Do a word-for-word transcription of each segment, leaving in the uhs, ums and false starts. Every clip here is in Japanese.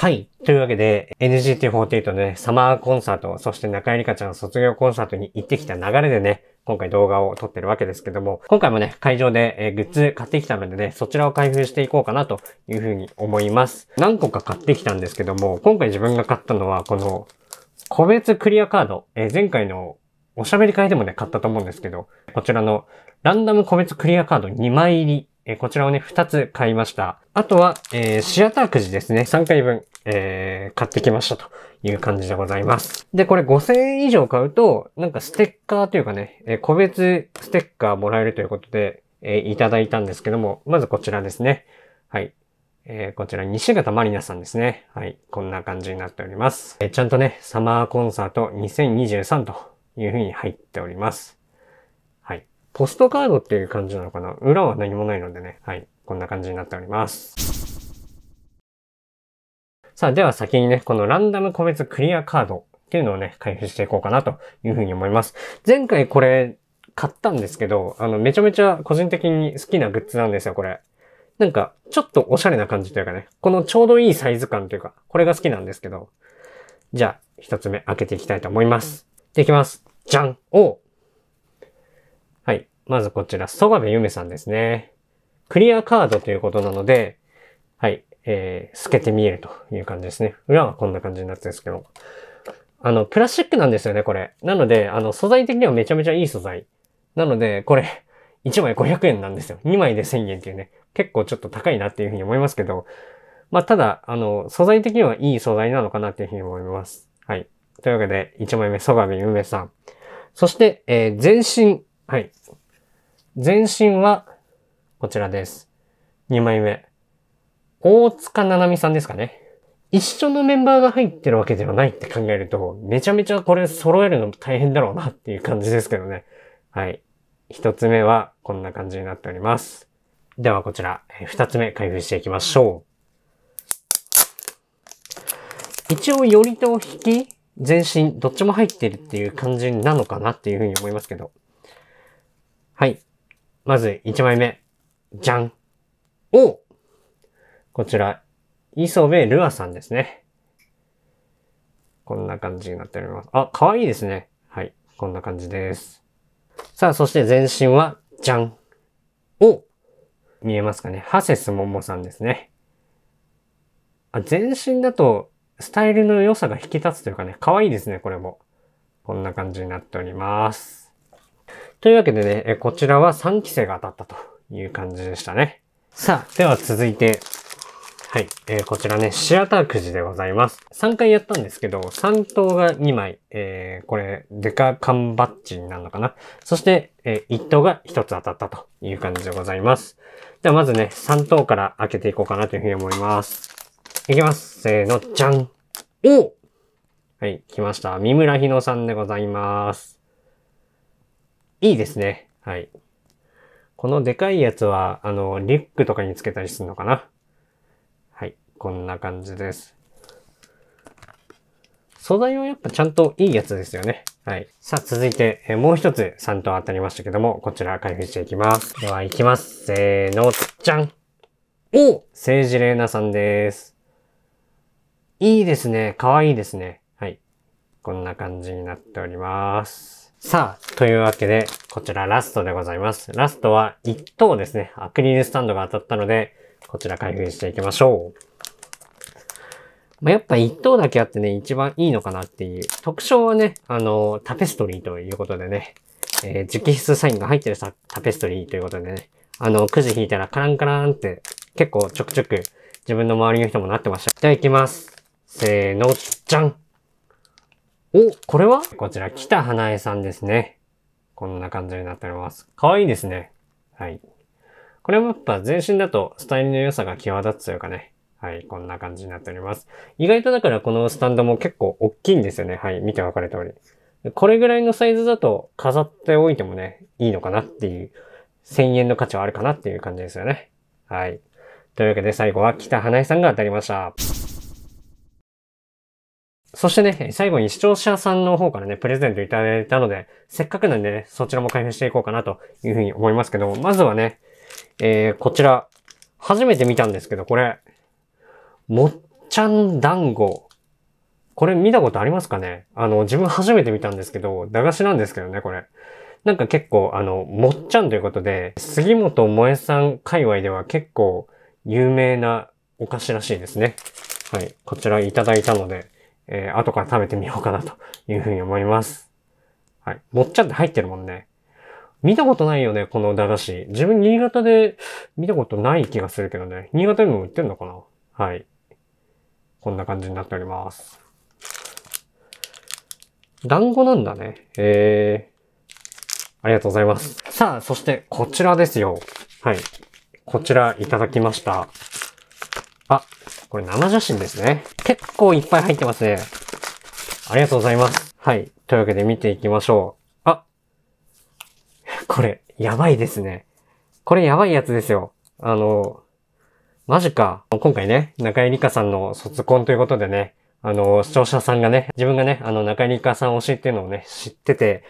はい。というわけで、エヌジーティーフォーティーエイト のね、サマーコンサート、そして中井里香ちゃん卒業コンサートに行ってきた流れでね、今回動画を撮ってるわけですけども、今回もね、会場でグッズ買ってきたのでね、そちらを開封していこうかなというふうに思います。何個か買ってきたんですけども、今回自分が買ったのは、この、個別クリアカード。えー、前回のおしゃべり会でもね、買ったと思うんですけど、こちらのランダム個別クリアカードにまい入り。えこちらをね、ふたつ買いました。あとは、えー、シアターくじですね。さんかいぶん、えー、買ってきましたという感じでございます。で、これごせんえん以上買うと、なんかステッカーというかね、えー、個別ステッカーもらえるということで、えー、いただいたんですけども、まずこちらですね。はい。えー、こちら、西方まりなさんですね。はい。こんな感じになっております。えー、ちゃんとね、サマーコンサートにせんにじゅうさんという風に入っております。ポストカードっていう感じなのかな？裏は何もないのでね。はい。こんな感じになっております。さあ、では先にね、このランダム個別クリアカードっていうのをね、開封していこうかなというふうに思います。前回これ買ったんですけど、あの、めちゃめちゃ個人的に好きなグッズなんですよ、これ。なんか、ちょっとおしゃれな感じというかね、このちょうどいいサイズ感というか、これが好きなんですけど。じゃあ、一つ目開けていきたいと思います。できます。じゃん！お！まずこちら、曽我部ゆめさんですね。クリアカードということなので、はい、えー、透けて見えるという感じですね。裏はこんな感じになってるんですけど。あの、プラスチックなんですよね、これ。なので、あの、素材的にはめちゃめちゃいい素材。なので、これ、いちまいごひゃくえんなんですよ。にまいでせんえんっていうね、結構ちょっと高いなっていうふうに思いますけど、まあ、ただ、あの、素材的にはいい素材なのかなっていうふうに思います。はい。というわけで、いちまいめ、曽我部ゆめさん。そして、えー、全身。はい。前身は、こちらです。にまいめ。大塚ななみさんですかね。一緒のメンバーが入ってるわけではないって考えると、めちゃめちゃこれ揃えるの大変だろうなっていう感じですけどね。はい。一つ目は、こんな感じになっております。ではこちら、二つ目開封していきましょう。一応、寄りと引き、前身、どっちも入ってるっていう感じなのかなっていうふうに思いますけど。はい。まずいちまいめ。じゃん！お！こちら、磯部ルアさんですね。こんな感じになっております。あ、かわいいですね。はい。こんな感じです。さあ、そして全身は、じゃん！お！見えますかね。ハセスモモさんですね。あ、全身だと、スタイルの良さが引き立つというかね、かわいいですね、これも。こんな感じになっております。というわけでね、こちらはさんきせいが当たったという感じでしたね。さあ、では続いて、はい、えー、こちらね、シアターくじでございます。さんかいやったんですけど、さんとうがにまい、えー、これ、デカ缶バッジになるのかな。そして、えー、いっとうがひとつ当たったという感じでございます。ではまずね、さんとうから開けていこうかなというふうに思います。いきます。せーの、じゃん！お！はい、来ました。三村日野さんでございます。いいですね。はい。このでかいやつは、あの、リュックとかにつけたりするのかな？はい。こんな感じです。素材はやっぱちゃんといいやつですよね。はい。さあ、続いて、えもう一つさんとう当たりましたけども、こちら開封していきます。では、いきます。せーの、じゃん！お！政治玲奈さんです。いいですね。かわいいですね。はい。こんな感じになっております。さあ、というわけで、こちらラストでございます。ラストはいっとうですね。アクリルスタンドが当たったので、こちら開封していきましょう。まあ、やっぱいっ等だけあってね、一番いいのかなっていう。特徴はね、あの、タペストリーということでね、えー、直筆サインが入ってるタペストリーということでね、あの、くじ引いたらカランカランって結構ちょくちょく自分の周りの人もなってました。じゃあ行きます。せーの、じゃん！お、これは？こちら、北花江さんですね。こんな感じになっております。かわいいですね。はい。これもやっぱ全身だとスタイルの良さが際立つというかね。はい、こんな感じになっております。意外とだからこのスタンドも結構大きいんですよね。はい、見てわかる通り。これぐらいのサイズだと飾っておいてもね、いいのかなっていう、せんえんの価値はあるかなっていう感じですよね。はい。というわけで最後は北花江さんが当たりました。そしてね、最後に視聴者さんの方からね、プレゼントいただいたので、せっかくなんでね、そちらも開封していこうかなというふうに思いますけども、まずはね、えー、こちら、初めて見たんですけど、これ、もっちゃん団子。これ見たことありますかね？あの、自分初めて見たんですけど、駄菓子なんですけどね、これ。なんか結構、あの、もっちゃんということで、杉本萌さん界隈では結構有名なお菓子らしいですね。はい。こちらいただいたので、えー、後から食べてみようかなというふうに思います。はい。もっちゃんって入ってるもんね。見たことないよね、この駄菓子。自分新潟で見たことない気がするけどね。新潟でも売ってるのかな？はい。こんな感じになっております。団子なんだね。えー。ありがとうございます。さあ、そしてこちらですよ。はい。こちらいただきました。あ、これ生写真ですね。結構いっぱい入ってますね。ありがとうございます。はい。というわけで見ていきましょう。これ、やばいですね。これやばいやつですよ。あの、マジか。今回ね、中井理香さんの卒コンということでね、あの、視聴者さんがね、自分がね、あの、中井理香さん推しっていうのをね、知ってて、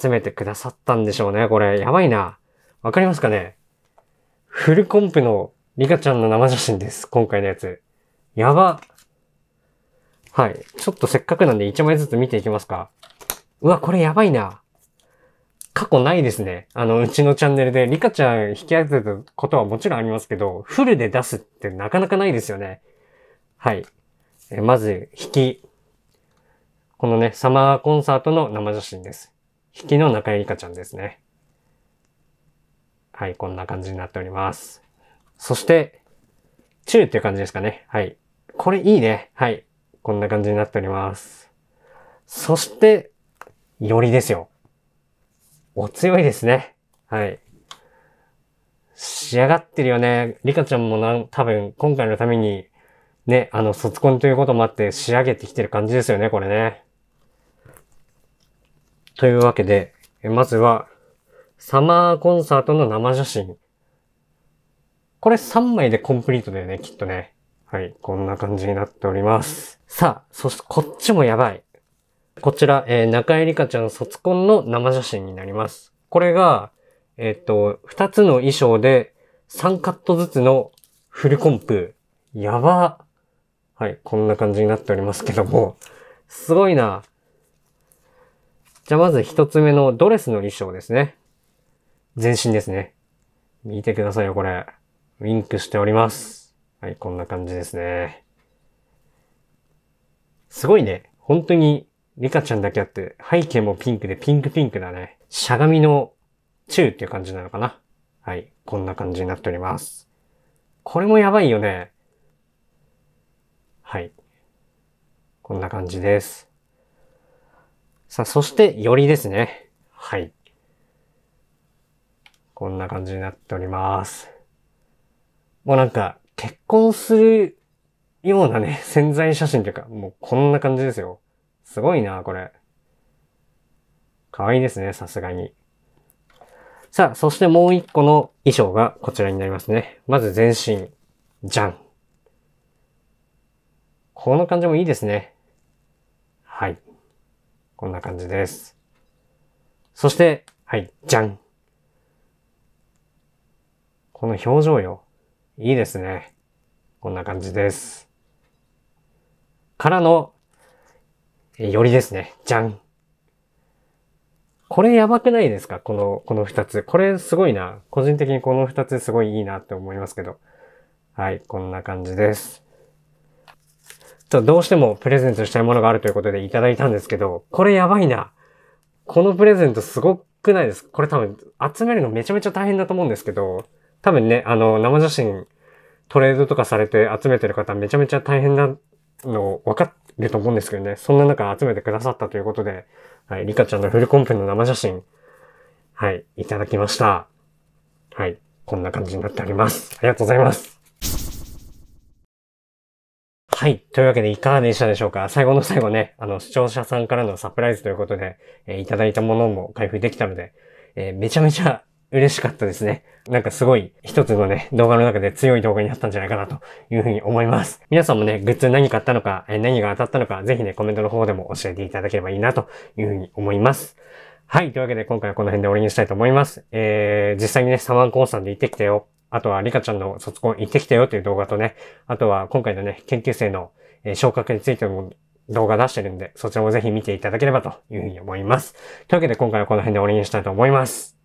集めてくださったんでしょうね。これ、やばいな。わかりますかね？フルコンプの理香ちゃんの生写真です。今回のやつ。やば。はい。ちょっとせっかくなんでいちまいずつ見ていきますか。うわ、これやばいな。過去ないですね。あの、うちのチャンネルでリカちゃん引き当てたことはもちろんありますけど、フルで出すってなかなかないですよね。はい。えまず、引き。このね、サマーコンサートの生写真です。引きの中井リカちゃんですね。はい、こんな感じになっております。そして、チューっていう感じですかね。はい。これいいね。はい。こんな感じになっております。そして、いろりですよ。お強いですね。はい。仕上がってるよね。リカちゃんもなん多分今回のためにね、あの、卒コンということもあって仕上げてきてる感じですよね、これね。というわけで、まずは、サマーコンサートの生写真。これさんまいでコンプリートだよね、きっとね。はい、こんな感じになっております。さあ、そしてこっちもやばい。こちら、えー、中井理香ちゃん卒コンの生写真になります。これが、えっと、二つの衣装でさんカットずつのフルコンプ。やば。はい、こんな感じになっておりますけども。すごいな。じゃあまず一つ目のドレスの衣装ですね。全身ですね。見てくださいよ、これ。ウィンクしております。はい、こんな感じですね。すごいね。本当に、リカちゃんだけあって、背景もピンクでピンクピンクだね。しゃがみのチューっていう感じなのかな。はい。こんな感じになっております。これもやばいよね。はい。こんな感じです。さあ、そして、よりですね。はい。こんな感じになっております。もうなんか、結婚するようなね、宣材写真というか、もうこんな感じですよ。すごいな、これ。可愛いですね、さすがに。さあ、そしてもう一個の衣装がこちらになりますね。まず全身。じゃん。この感じもいいですね。はい。こんな感じです。そして、はい、じゃん。この表情よ。いいですね。こんな感じです。からの、よりですね。じゃん。これやばくないですか？この、この二つ。これすごいな。個人的にこの二つすごいいいなって思いますけど。はい、こんな感じです。ちょっとどうしてもプレゼントしたいものがあるということでいただいたんですけど、これやばいな。このプレゼントすごくないですか？これ多分集めるのめちゃめちゃ大変だと思うんですけど、多分ね、あの、生写真、トレードとかされて集めてる方めちゃめちゃ大変なの分かって、いると思うんですけどね。そんな中集めてくださったということで、はい、リカちゃんのフルコンプの生写真、はい、いただきました。はい、こんな感じになっております。ありがとうございます。はい、というわけでいかがでしたでしょうか？最後の最後ね、あの、視聴者さんからのサプライズということで、えー、いただいたものも開封できたので、えー、めちゃめちゃ嬉しかったですね。なんかすごい一つのね、動画の中で強い動画になったんじゃないかなというふうに思います。皆さんもね、グッズ何買ったのか、何が当たったのか、ぜひね、コメントの方でも教えていただければいいなというふうに思います。はい。というわけで今回はこの辺で終わりにしたいと思います。えー、実際にね、サマーコンサートで行ってきたよ。あとはリカちゃんの卒コン行ってきたよという動画とね、あとは今回のね、研究生のえー、昇格についても動画出してるんで、そちらもぜひ見ていただければというふうに思います。というわけで今回はこの辺で終わりにしたいと思います。